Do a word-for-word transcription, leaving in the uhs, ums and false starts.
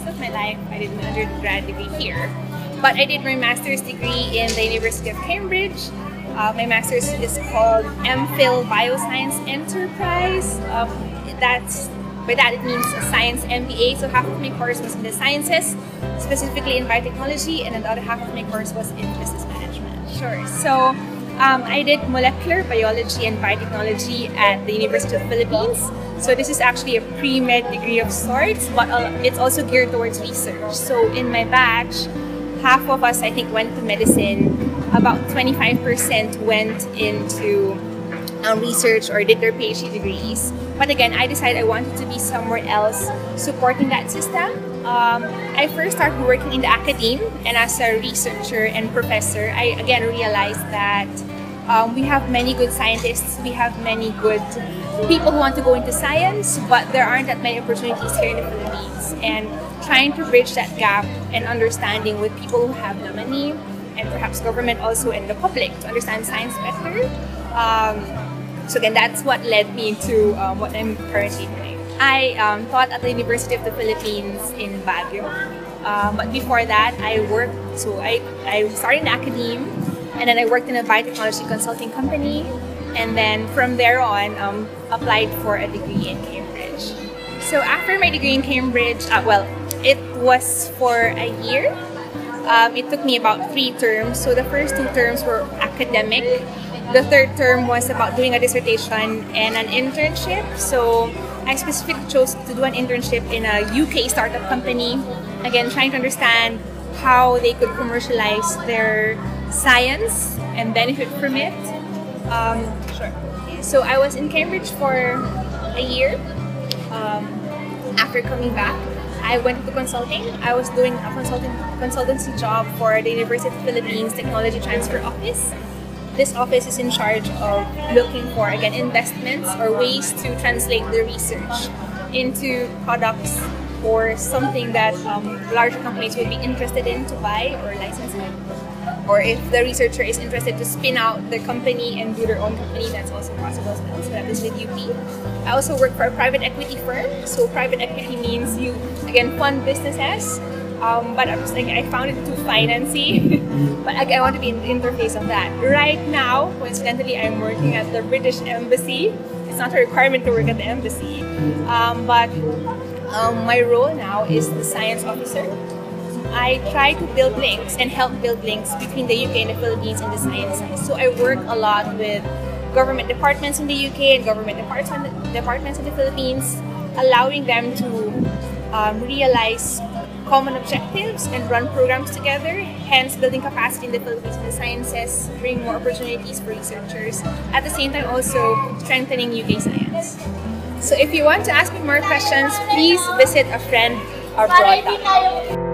most of my life I did my undergrad degree here, but I did my master's degree in the University of Cambridge. Uh, my master's is called MPhil Bioscience Enterprise. Um, that's, by that it means a science M B A, so half of my course was in the sciences, specifically in biotechnology, and the other half of my course was in business management. Sure. So um, I did molecular biology and biotechnology at the University of the Philippines. So this is actually a pre-med degree of sorts, but it's also geared towards research. So in my batch, half of us, I think, went to medicine, about twenty-five percent went into um, research or did their PhD degrees. But again, I decided I wanted to be somewhere else supporting that system. Um, I first started working in the academe, and as a researcher and professor, I again realized that um, we have many good scientists, we have many good people who want to go into science, but there aren't that many opportunities here in the Philippines. And trying to bridge that gap and understanding with people who have no money, and perhaps government also and the public, to understand science better. Um, so again, that's what led me to um, what I'm currently doing. I um, taught at the University of the Philippines in Baguio, um, but before that I worked, so I, I started in academe, and then I worked in a biotechnology consulting company, and then from there on um, applied for a degree in Cambridge. So after my degree in Cambridge, uh, well, it was for a year. Um, it took me about three terms. So the first two terms were academic. The third term was about doing a dissertation and an internship. So I specifically chose to do an internship in a U K startup company. Again, trying to understand how they could commercialize their science and benefit from it. Um, sure. So I was in Cambridge for a year. Um, after coming back, I went to consulting. I was doing a consulting, consultancy job for the University of the Philippines Technology Transfer Office. This office is in charge of looking for, again, investments or ways to translate the research into products or something that um, larger companies would be interested in to buy or license it. Or if the researcher is interested to spin out their company and do their own company, that's also possible as well. So that was with U P. I also work for a private equity firm. So private equity means you, again, fund businesses. Um, but I'm just like, I found it too financy. But like, I want to be in the interface of that. Right now, coincidentally, I'm working at the British Embassy. It's not a requirement to work at the embassy. Um, but um, my role now is the science officer. I try to build links and help build links between the U K and the Philippines in the sciences. So I work a lot with government departments in the U K and government department, departments in the Philippines, allowing them to um, realize common objectives and run programs together, hence building capacity in the Philippines in the sciences, bring more opportunities for researchers, at the same time also strengthening U K science. So if you want to ask me more questions, please visit a friend abroad.